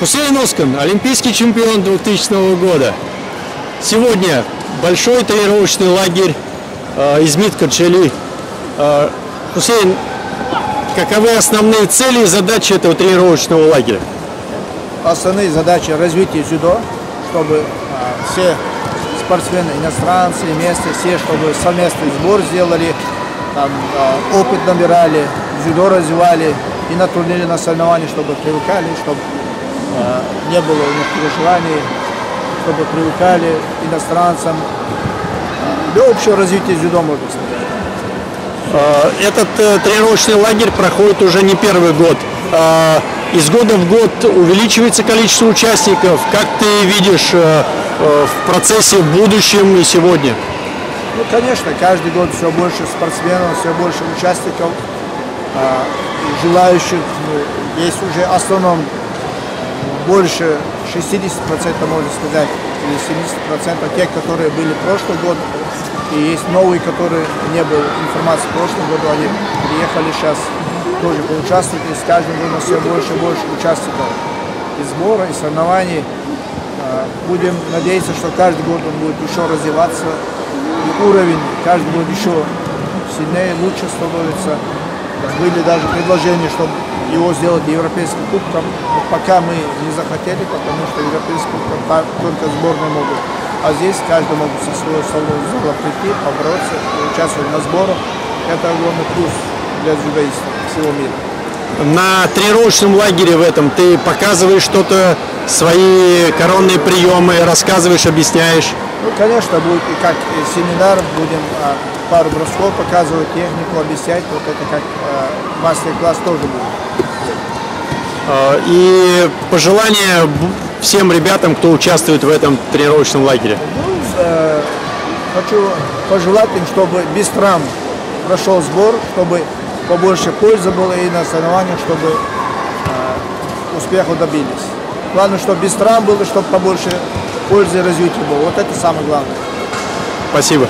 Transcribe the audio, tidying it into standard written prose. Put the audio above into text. Hüseyin Ozkan, олимпийский чемпион 2000 года. Сегодня большой тренировочный лагерь Измит-Kadjeli. Hüseyin, каковы основные цели и задачи этого тренировочного лагеря? Основные задачи — развитие дзюдо, чтобы все спортсмены, иностранцы, местные, все, чтобы совместный сбор сделали, там, опыт набирали, дзюдо развивали и на турнире, на соревновании, чтобы привыкали, чтобы не было у них переживаний, чтобы привыкали иностранцам. Для общего развития дзюдо, можно сказать. Этот тренировочный лагерь проходит уже не первый год. Из года в год увеличивается количество участников. Как ты видишь в процессе, в будущем и сегодня? Ну, конечно, каждый год все больше спортсменов, все больше участников, желающих. Есть уже в основном больше 60%, можно сказать, или 70% тех, которые были в прошлый год. И есть новые, которые не было информации в прошлом году, они приехали сейчас. Тоже поучаствовать, и с каждым годом все больше и больше участников и сбора, и соревнований. Будем надеяться, что каждый год он будет еще развиваться, и уровень каждый год еще сильнее, лучше становится. Были даже предложения, чтобы его сделать европейским кубком, но пока мы не захотели, потому что европейским кубком только сборные могут. А здесь каждый может со своего зала прийти, побороться, участвовать на сборах. Это огромный плюс для дзюдоистов всего мира. На тренировочном лагере в этом ты показываешь что-то, свои коронные приемы, рассказываешь, объясняешь? Ну, конечно, будет и как семинар, будем пару бросков показывать, технику объяснять, вот это как мастер-класс тоже будет. И пожелания всем ребятам, кто участвует в этом тренировочном лагере? Хочу пожелать им, чтобы без травм прошел сбор, чтобы побольше пользы было и на соревнованиях, чтобы успеха добились. Главное, чтобы без травм было, чтобы побольше пользы и развития было. Вот это самое главное. Спасибо.